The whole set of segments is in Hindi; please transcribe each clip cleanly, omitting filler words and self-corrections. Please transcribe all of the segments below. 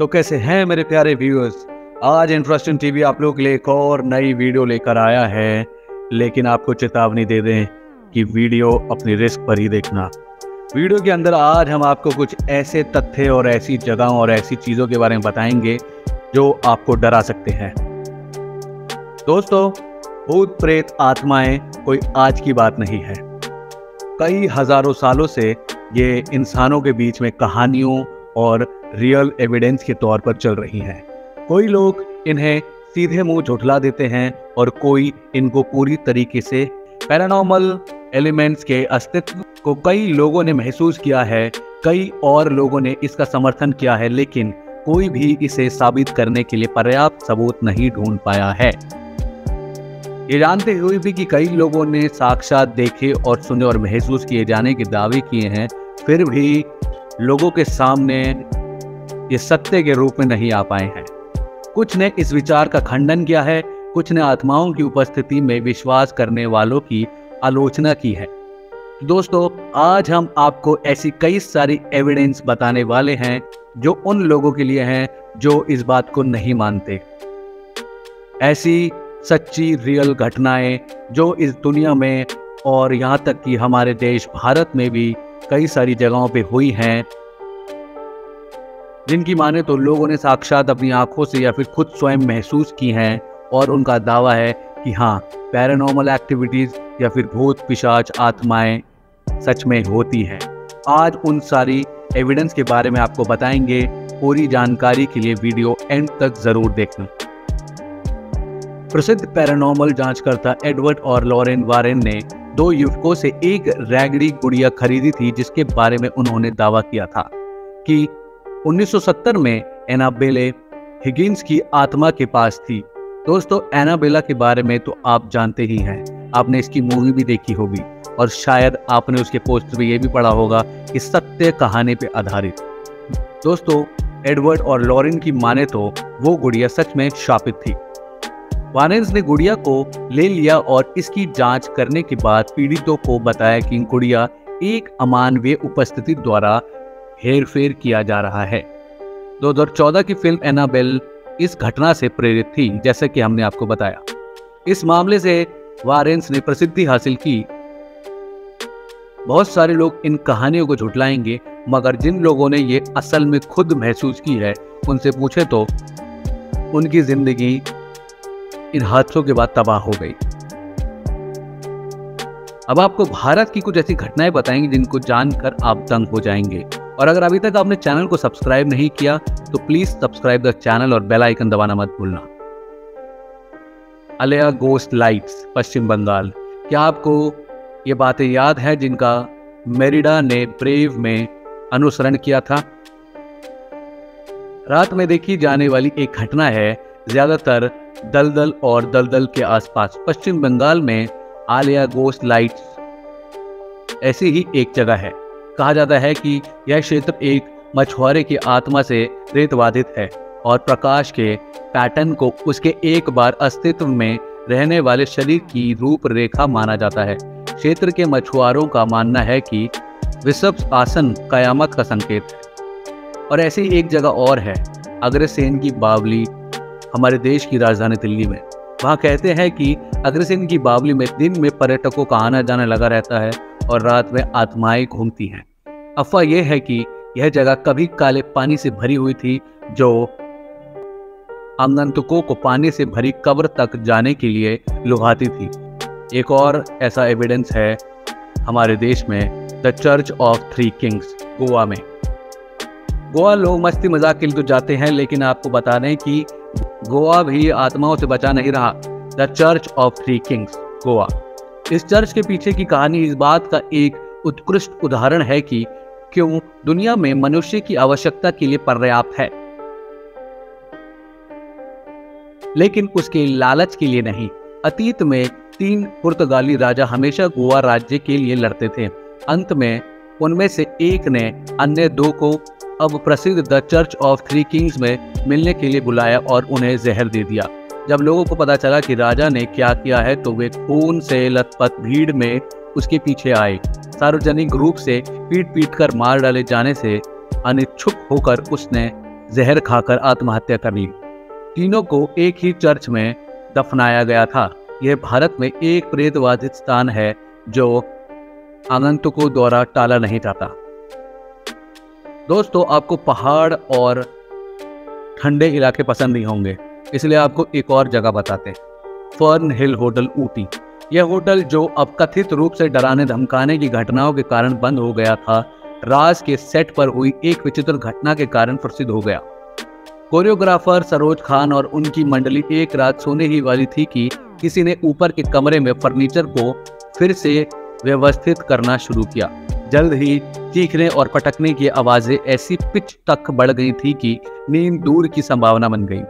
तो कैसे हैं मेरे प्यारे व्यूअर्स, आज इंटरेस्टिंग टीवी आप लोग के लिए एक और नई वीडियो लेकर आया है। लेकिन आपको चेतावनी दे दें कि वीडियो अपनी रिस्क पर ही देखना। वीडियो के अंदर आज हम आपको कुछ ऐसे तथ्य और ऐसी जगहों और ऐसी चीज़ों के बारे में बताएंगे जो आपको डरा सकते हैं। दोस्तों, भूत प्रेत आत्माएं कोई आज की बात नहीं है। कई हजारों सालों से ये इंसानों के बीच में कहानियों और रियल एविडेंस के तौर पर चल रही हैं। कोई लोग इन्हें सीधे मुंह झुठला देते हैं और कोई इनको पूरी तरीके से पैरानॉर्मल एलिमेंट्स के अस्तित्व को कई लोगों ने महसूस किया है, कई और लोगों ने इसका समर्थन किया है, लेकिन कोई भी इसे साबित करने के लिए पर्याप्त सबूत नहीं ढूंढ पाया है। ये जानते हुए भी कि कई लोगों ने साक्षात देखे और सुने और महसूस किए जाने के दावे किए हैं, फिर भी लोगों के सामने ये सत्य के रूप में नहीं आ पाए हैं। कुछ ने इस विचार का खंडन किया है, कुछ ने आत्माओं की उपस्थिति में विश्वास करने वालों की आलोचना की है। दोस्तों, आज हम आपको ऐसी कई सारी एविडेंस बताने वाले हैं जो उन लोगों के लिए हैं जो इस बात को नहीं मानते। ऐसी सच्ची रियल घटनाएं जो इस दुनिया में और यहाँ तक कि हमारे देश भारत में भी कई सारी जगहों पे हुई हैं, जिनकी माने तो लोगों ने साक्षात अपनी आंखों से या फिर खुद स्वयं महसूस की हैं और उनका दावा है कि हाँ, पैरानॉर्मल एक्टिविटीज़ या फिर भूत पिशाच आत्माएं सच में होती हैं। आज उन सारी एविडेंस के बारे में आपको बताएंगे। पूरी जानकारी के लिए वीडियो एंड तक ज़रूर देखना। प्रसिद्ध पैरानॉर्मल जांचकर्ता एडवर्ड और लॉरेन वारेन ने दो युवकों से एक रैगड़ी गुड़िया खरीदी थी, जिसके बारे में उन्होंने दावा किया था कि 1970 में एनाबेले हिगिन्स की आत्मा के पास थी। दोस्तों, एनाबेला के बारे में तो आप जानते ही हैं, आपने इसकी मूवी भी देखी होगी और शायद आपने उसके पोस्टर पर यह भी पढ़ा होगा कि सत्य कहानी पर आधारित। दोस्तों, एडवर्ड और लॉरेन की माने तो वो गुड़िया सच में शापित थी। वारेंस ने गुड़िया को ले लिया और इसकी जांच करने के बाद पीड़ितों को बताया कि गुड़िया एक अमानवीय उपस्थिति द्वारा हेरफेर किया जा रहा है। 2014 की फिल्म एनाबेल इस घटना से प्रेरित थी, जैसे कि हमने आपको बताया। इस मामले से वारेंस ने प्रसिद्धि हासिल की। बहुत सारे लोग इन कहानियों को झुठलाएंगे, मगर जिन लोगों ने ये असल में खुद महसूस की है उनसे पूछे तो उनकी जिंदगी इन हादसों के बाद तबाह हो गई। अब आपको भारत की कुछ ऐसी घटनाएं बताएंगे जिनको जानकर आप दंग हो जाएंगे। और अगर अभी तक आपने चैनल को सब्सक्राइब नहीं किया तो प्लीज सब्सक्राइब द चैनल और बेल आइकन दबाना मत भूलना। Aleya ghost lights, Paschim Bangal. क्या आपको ये बातें याद है जिनका मेरिडा ने ब्रेव में अनुसरण किया था? रात में देखी जाने वाली एक घटना है, ज्यादातर दलदल और दलदल के आसपास। पश्चिम बंगाल में आलिया गोस्ट लाइट्स ऐसी ही एक जगह है। कहा जाता है कि यह क्षेत्र एक मछुआरे की आत्मा से प्रेतबाधित है और प्रकाश के पैटर्न को उसके एक बार अस्तित्व में रहने वाले शरीर की रूपरेखा माना जाता है। क्षेत्र के मछुआरों का मानना है कि विषभ आसन कयामत का संकेत है। और ऐसी एक जगह और है, अग्रसेन की बावली, हमारे देश की राजधानी दिल्ली में। वहाँ कहते हैं कि अग्रसेन की बावली में दिन में पर्यटकों का आना जाना लगा रहता है और रात में आत्माएं घूमती हैं। अफवाह यह है कि यह जगह कभी काले पानी से भरी हुई थी जो आगंतुकों को पानी से भरी कब्र तक जाने के लिए लुभाती थी। एक और ऐसा एविडेंस है हमारे देश में, the church of three kings, Goa में। गोवा लोग मस्ती मजाक के लिए तो जाते हैं, लेकिन आपको बता दें कि गोवा भी आत्माओं से बचा नहीं रहा। The church of three kings, Goa. इस चर्च के पीछे की कहानी इस बात का एक उत्कृष्ट उदाहरण है कि क्यों दुनिया में मनुष्य की आवश्यकता के लिए पर्याप्त है, लेकिन उसके लालच के लिए नहीं। अतीत में 3 पुर्तगाली राजा हमेशा गोवा राज्य के लिए लड़ते थे। अंत में उनमें से एक ने अन्य 2 को अब प्रसिद्ध the church of three kings में मिलने के लिए बुलाया और उन्हें जहर दे दिया। जब लोगों को पता चला कि राजा ने क्या किया है तो वे खून से लथपथ भीड़ में उसके पीछे आए। सार्वजनिक रूप से पीट पीट कर मार डाले जाने से अनिच्छुक होकर उसने जहर खाकर आत्महत्या कर ली। तीनों को एक ही चर्च में दफनाया गया था। यह भारत में एक प्रेतवाधित स्थान है जो आगंतुकों द्वारा टाला नहीं जाता। दोस्तों, आपको पहाड़ और ठंडे इलाके पसंद नहीं होंगे, इसलिए आपको एक और जगह बताते हैं, फर्न हिल होटल ऊटी। यह होटल जो अब कथित रूप से डराने धमकाने की घटनाओं के कारण बंद हो गया था, राज के सेट पर हुई एक विचित्र घटना के कारण प्रसिद्ध हो गया। कोरियोग्राफर सरोजखान और उनकी मंडली एक रात सोने ही वाली थी कि किसी ने ऊपर के कमरे में फर्नीचर को फिर से व्यवस्थित करना शुरू किया। जल्द ही चीखने और पटकने की आवाजें ऐसी पिच तक बढ़ गई थी कि नींद दूर की संभावना बन गई।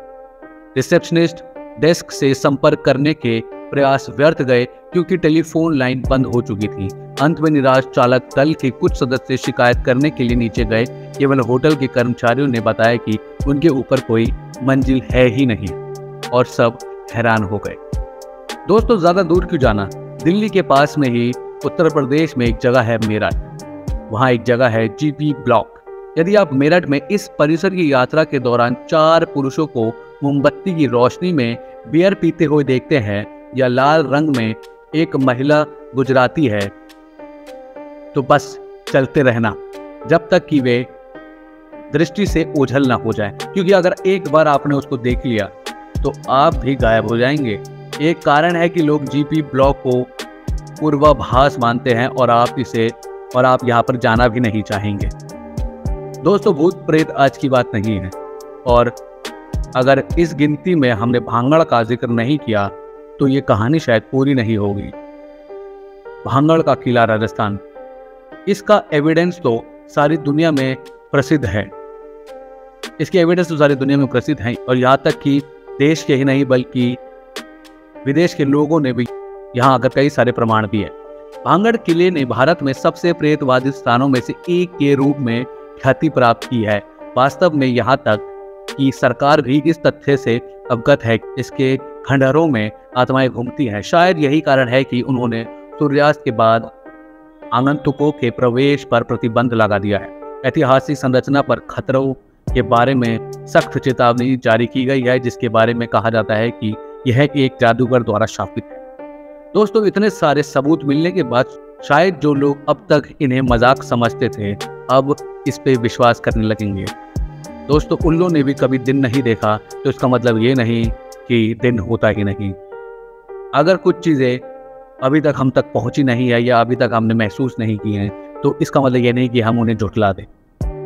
रिसेप्शनिस्ट डेस्क से संपर्क करने के प्रयास व्यर्थ गए क्योंकि टेलीफोन लाइन बंद हो चुकी थी। अंत में निराश चालक दल के कुछ सदस्य शिकायत करने के लिए नीचे गए। केवल होटल के कर्मचारियों ने बताया कि उनके ऊपर कोई मंजिल है ही नहीं और सब हैरान हो गए। दोस्तों, ज्यादा दूर क्यों जाना, दिल्ली के पास में ही उत्तर प्रदेश में एक जगह है मेरठ। वहाँ एक जगह है जीपी ब्लॉक। यदि आप मेरठ में इस परिसर की यात्रा के दौरान चार पुरुषों को मोमबत्ती की रोशनी में बियर पीते हुए देखते हैं या लाल रंग में एक महिला गुजराती है, तो बस चलते रहना जब तक कि वे दृष्टि से ओझल ना हो जाए, क्योंकि अगर एक बार आपने उसको देख लिया तो आप भी गायब हो जाएंगे। एक कारण है कि लोग जीपी ब्लॉक को पूर्वाभास मानते हैं और आप यहाँ पर जाना भी नहीं चाहेंगे। दोस्तों, भूत प्रेत आज की बात नहीं है, और अगर इस गिनती में हमने भांगड़ का जिक्र नहीं किया तो ये कहानी शायद पूरी नहीं होगी। भांगड़ का किला राजस्थान, इसका एविडेंस तो सारी दुनिया में प्रसिद्ध है। इसके एविडेंस तो सारी दुनिया में प्रसिद्ध हैं, और यहाँ तक कि देश के ही नहीं बल्कि विदेश के लोगों ने भी यहाँ आकर कई सारे प्रमाण दिए। भांगड़ किले ने भारत में सबसे प्रेतवादी स्थानों में से एक के रूप में ख्याति प्राप्त की है। वास्तव में यहाँ तक कि सरकार भी इस तथ्य से अवगत है कि इसके खंडहरों में आत्माएं घूमती हैं। शायद यही कारण है कि उन्होंने सूर्यास्त के बाद आगंतुकों के प्रवेश पर प्रतिबंध लगा दिया है। ऐतिहासिक संरचना पर खतरों के बारे में सख्त चेतावनी जारी की गई है, जिसके बारे में कहा जाता है कि यह एक जादूगर द्वारा शापित है। दोस्तों, इतने सारे सबूत मिलने के बाद शायद जो लोग अब तक इन्हें मजाक समझते थे अब इस पे विश्वास करने लगेंगे। दोस्तों, उल्लू ने भी कभी दिन नहीं देखा, तो इसका मतलब ये नहीं कि दिन होता ही नहीं। अगर कुछ चीज़ें अभी तक हम तक पहुंची नहीं है या अभी तक हमने महसूस नहीं की हैं, तो इसका मतलब ये नहीं कि हम उन्हें झुठला दें।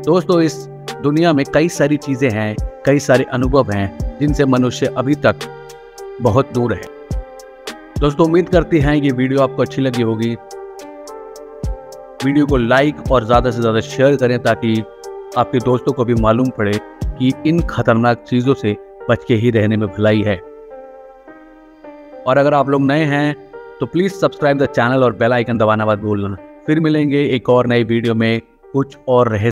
दोस्तों, इस दुनिया में कई सारी चीज़ें हैं, कई सारे अनुभव हैं जिनसे मनुष्य अभी तक बहुत दूर है। दोस्तों, उम्मीद करते हैं ये वीडियो आपको अच्छी लगी होगी। वीडियो को लाइक और ज़्यादा से ज़्यादा शेयर करें ताकि आपके दोस्तों को भी मालूम पड़े कि इन खतरनाक चीज़ों से बच के ही रहने में भलाई है। और अगर आप लोग नए हैं तो प्लीज़ सब्सक्राइब द चैनल और बेल आइकन दबाना मत भूलना। फिर मिलेंगे एक और नई वीडियो में कुछ और रहे